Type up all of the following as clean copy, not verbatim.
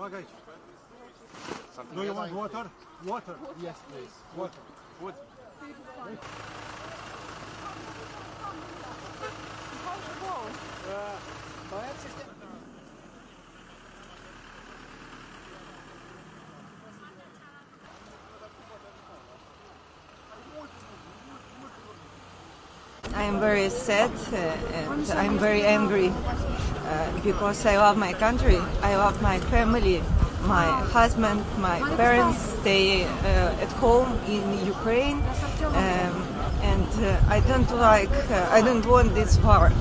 Bag aici. Do you want water? Water? Yes, please. Water. Wood. How's the ball? Perhaps it's... I am very sad and I am very angry because I love my country, I love my family, my husband, my parents stay at home in Ukraine and I don't want this war.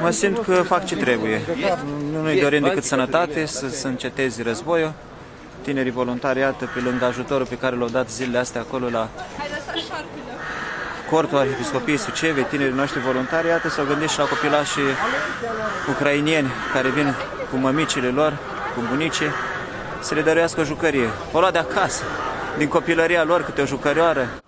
Mă simt că fac ce trebuie. Nu-i dorim decât sănătate, să înceteze războiul. Tinerii voluntari, iată, pe lângă ajutorul pe care l-au dat zilele astea acolo la cortul Arhiepiscopiei Sucevei, tinerii noștri voluntari, iată, s-au gândit și la copilașii ucrainieni care vin cu mămicile lor, cu bunicii, să le dăruiască o jucărie. O lua de acasă, din copilăria lor, câte o jucărioară.